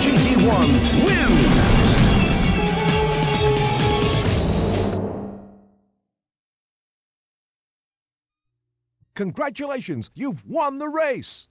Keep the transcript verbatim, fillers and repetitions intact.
G T one wins! Congratulations, you've won the race!